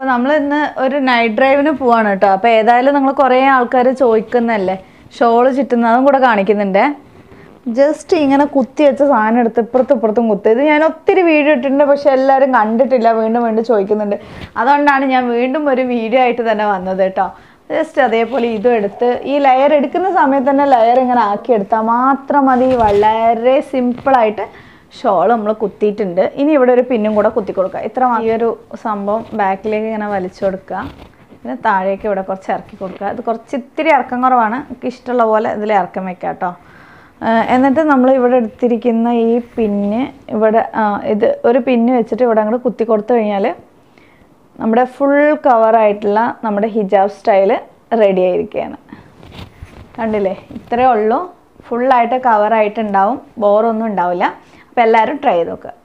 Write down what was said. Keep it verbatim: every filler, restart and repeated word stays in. We are going to go to a night drive. We are going to the show. We are just in a cutti at the sign at the Perthaputum, and not three video in the Shella and under Tilla window and choikin and other Nana window very video to the Navanadetta. Just a they pull either at the E. Liar Edican Samet and a liar and an arcade, Tamatra Madi, Valare, simple item, Sholum Kutti tinder, in every opinion, what a Kutikoka, Itra, Sambo, backleg and a Valichurka, in a Tarek or Charkikoka, the Korchitri Arkangaravana, Kistalavala, the Larkamekata. And then we have to use this pin. We have to use this pin. We have to use the full cover. We have to use hijab style. Ready. Full cover. We have to try it.